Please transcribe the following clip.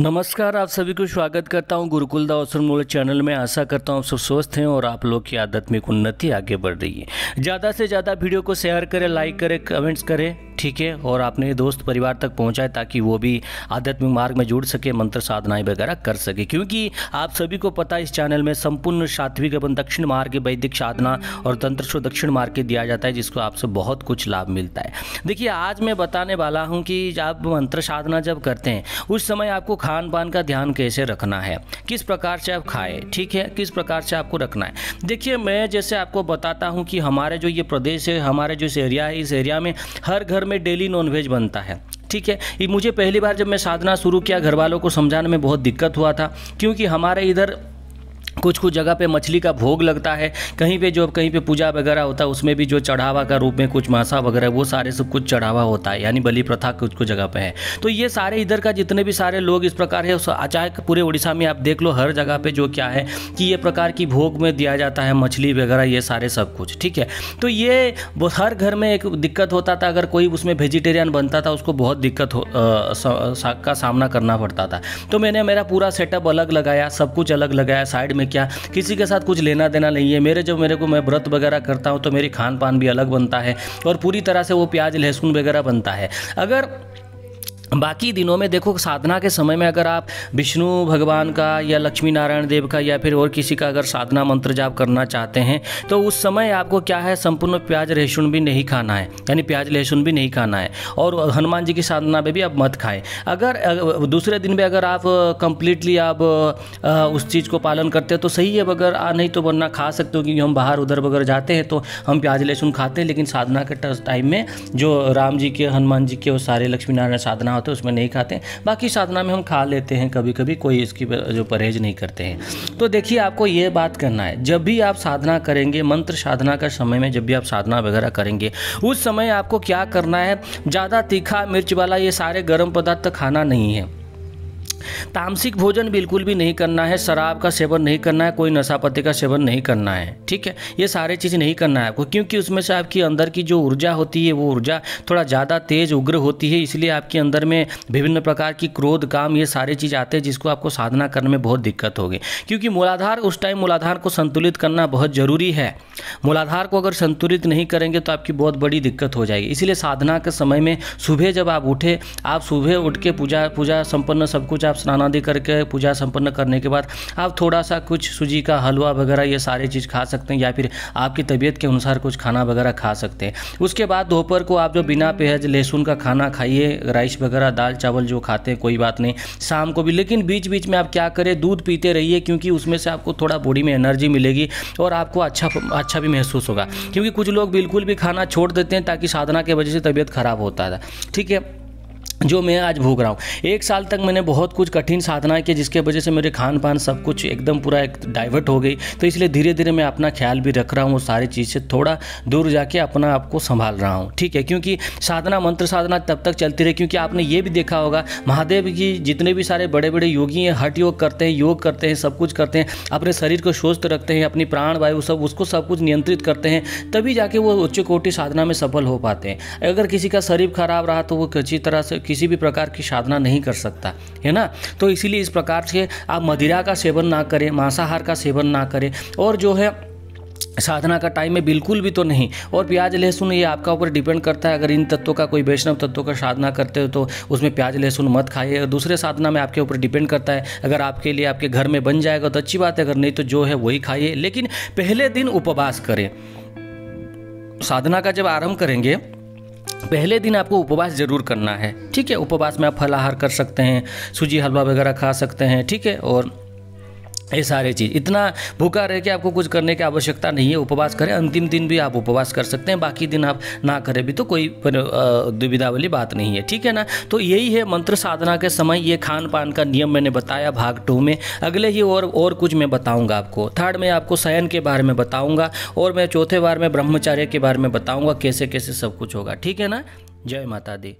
नमस्कार, आप सभी को स्वागत करता हूं गुरुकुल मूल चैनल में। आशा करता हूं सब स्वस्थ हैं और आप लोग की आध्यात्मिक उन्नति आगे बढ़ रही है। ज़्यादा से ज़्यादा वीडियो को शेयर करें, लाइक करें, कमेंट्स करें, ठीक है, और अपने दोस्त परिवार तक पहुंचाएं ताकि वो भी आध्यात्मिक मार्ग में जुड़ सके, मंत्र साधनाएं वगैरह कर सके। क्योंकि आप सभी को पता है, इस चैनल में संपूर्ण सात्विक एवं दक्षिण मार्ग के वैदिक साधना और तंत्र को दक्षिण मार्ग के दिया जाता है, जिसको आपसे बहुत कुछ लाभ मिलता है। देखिए, आज मैं बताने वाला हूँ कि आप मंत्र साधना जब करते हैं उस समय आपको खान पान का ध्यान कैसे रखना है, किस प्रकार से आप खाएं, ठीक है, किस प्रकार से आपको रखना है। देखिए, मैं जैसे आपको बताता हूँ कि हमारे जो ये प्रदेश है, हमारे जो इस एरिया है, इस एरिया में हर घर में डेली नॉनवेज बनता है, ठीक है। ये मुझे पहली बार जब मैं साधना शुरू किया, घर वालों को समझाने में बहुत दिक्कत हुआ था, क्योंकि हमारे इधर कुछ कुछ जगह पे मछली का भोग लगता है, कहीं पे पूजा वगैरह होता है, उसमें भी जो चढ़ावा का रूप में कुछ मांसा वगैरह वो सारे सब कुछ चढ़ावा होता है, यानी बलि प्रथा कुछ कुछ जगह पे है। तो ये सारे इधर का जितने भी सारे लोग इस प्रकार है, चाहे पूरे उड़ीसा में आप देख लो, हर जगह पे जो क्या है कि ये प्रकार की भोग में दिया जाता है, मछली वगैरह ये सारे सब कुछ, ठीक है। तो ये हर घर में एक दिक्कत होता था, अगर कोई उसमें वेजिटेरियन बनता था उसको बहुत दिक्कत का सामना करना पड़ता था। तो मैंने मेरा पूरा सेटअप अलग लगाया, सब कुछ अलग लगाया, साइड में क्या किसी के साथ कुछ लेना देना नहीं है। मैं व्रत वगैरह करता हूं तो मेरी खान पान भी अलग बनता है और पूरी तरह से वो प्याज लहसुन वगैरह बनता है। अगर बाकी दिनों में देखो, साधना के समय में अगर आप विष्णु भगवान का या लक्ष्मी नारायण देव का या फिर और किसी का अगर साधना मंत्र जाप करना चाहते हैं तो उस समय आपको क्या है, संपूर्ण प्याज लहसुन भी नहीं खाना है, यानी प्याज लहसुन भी नहीं खाना है। और हनुमान जी की साधना में भी आप मत खाएं। अगर दूसरे दिन में अगर आप कंप्लीटली आप उस चीज़ को पालन करते हो तो सही है, अगर नहीं तो वरना खा सकते हो, क्योंकि हम बाहर उधर वगैरह जाते हैं तो हम प्याज लहसुन खाते हैं, लेकिन साधना के टाइम में जो राम जी के, हनुमान जी के और सारे लक्ष्मी नारायण साधना तो उसमें नहीं खाते। बाकी साधना में हम खा लेते हैं कभी कभी, कोई इसकी जो परहेज नहीं करते हैं। तो देखिए, आपको ये बात करना है, जब भी आप साधना करेंगे, मंत्र साधना का समय में जब भी आप साधना वगैरह करेंगे उस समय आपको क्या करना है, ज़्यादा तीखा मिर्च वाला ये सारे गर्म पदार्थ खाना नहीं है, तामसिक भोजन बिल्कुल भी नहीं करना है, शराब का सेवन नहीं करना है, कोई नशापत्ति का सेवन नहीं करना है, ठीक है। ये सारे चीज़ नहीं करना है आपको, क्योंकि उसमें से आपकी अंदर की जो ऊर्जा होती है वो ऊर्जा थोड़ा ज़्यादा तेज उग्र होती है, इसलिए आपके अंदर में विभिन्न प्रकार की क्रोध काम ये सारे चीज़ आते हैं, जिसको आपको साधना करने में बहुत दिक्कत होगी। क्योंकि मूलाधार उस टाइम मूलाधार को संतुलित करना बहुत ज़रूरी है। मूलाधार को अगर संतुलित नहीं करेंगे तो आपकी बहुत बड़ी दिक्कत हो जाएगी। इसलिए साधना के समय में सुबह जब आप उठे, आप सुबह उठ के पूजा संपन्न सब कुछ स्नानादि करके पूजा संपन्न करने के बाद आप थोड़ा सा कुछ सूजी का हलवा वगैरह ये सारी चीज़ खा सकते हैं, या फिर आपकी तबीयत के अनुसार कुछ खाना वगैरह खा सकते हैं। उसके बाद दोपहर को आप जो बिना प्याज लहसुन का खाना खाइए, राइस वगैरह दाल चावल जो खाते हैं कोई बात नहीं, शाम को भी, लेकिन बीच बीच में आप क्या करें, दूध पीते रहिए, क्योंकि उसमें से आपको थोड़ा बॉडी में एनर्जी मिलेगी और आपको अच्छा भी महसूस होगा। क्योंकि कुछ लोग बिल्कुल भी खाना छोड़ देते हैं ताकि साधना की वजह से तबीयत खराब होता था, ठीक है, जो मैं आज भोग रहा हूँ। 1 साल तक मैंने बहुत कुछ कठिन साधना की, जिसके वजह से मेरे खान पान सब कुछ एकदम पूरा एक डाइवर्ट हो गई। तो इसलिए धीरे धीरे मैं अपना ख्याल भी रख रहा हूँ, सारी चीज़ से थोड़ा दूर जाके अपना आपको संभाल रहा हूँ, ठीक है। क्योंकि साधना मंत्र साधना तब तक चलती रहे, क्योंकि आपने ये भी देखा होगा, महादेव की जितने भी सारे बड़े बड़े योगी हैं, हठ योग करते हैं, सब कुछ करते हैं, अपने शरीर को स्वस्थ रखते हैं, अपनी प्राण वायु सब उसको सब कुछ नियंत्रित करते हैं, तभी जाके वो उच्च कोटि साधना में सफल हो पाते हैं। अगर किसी का शरीर खराब रहा तो वो किसी तरह से किसी भी प्रकार की साधना नहीं कर सकता है ना। तो इसीलिए इस प्रकार से आप मदिरा का सेवन ना करें, मांसाहार का सेवन ना करें, और जो है साधना का टाइम में बिल्कुल भी तो नहीं। और प्याज लहसुन ये आपका ऊपर डिपेंड करता है, अगर इन तत्वों का कोई वैष्णव तत्वों का साधना करते हो तो उसमें प्याज लहसुन मत खाइए। और दूसरे साधना में आपके ऊपर डिपेंड करता है, अगर आपके लिए आपके घर में बन जाएगा तो अच्छी बात है, अगर नहीं तो जो है वही खाइए। लेकिन पहले दिन उपवास करें, साधना का जब आरंभ करेंगे पहले दिन आपको उपवास जरूर करना है, ठीक है। उपवास में आप फलाहार कर सकते हैं, सूजी हलवा वगैरह खा सकते हैं, ठीक है, और ये सारे चीज़। इतना भूखा रह के आपको कुछ करने की आवश्यकता नहीं है, उपवास करें। अंतिम दिन भी आप उपवास कर सकते हैं, बाकी दिन आप ना करें भी तो कोई दुविधा वाली बात नहीं है, ठीक है ना। तो यही है मंत्र साधना के समय ये खान पान का नियम मैंने बताया भाग 2 में। अगले ही और कुछ मैं बताऊंगा आपको, 3rd में आपको शयन के बारे में बताऊँगा, और मैं 4थे बार में ब्रह्मचर्य के बारे में बताऊँगा, कैसे कैसे सब कुछ होगा, ठीक है ना। जय माता दी।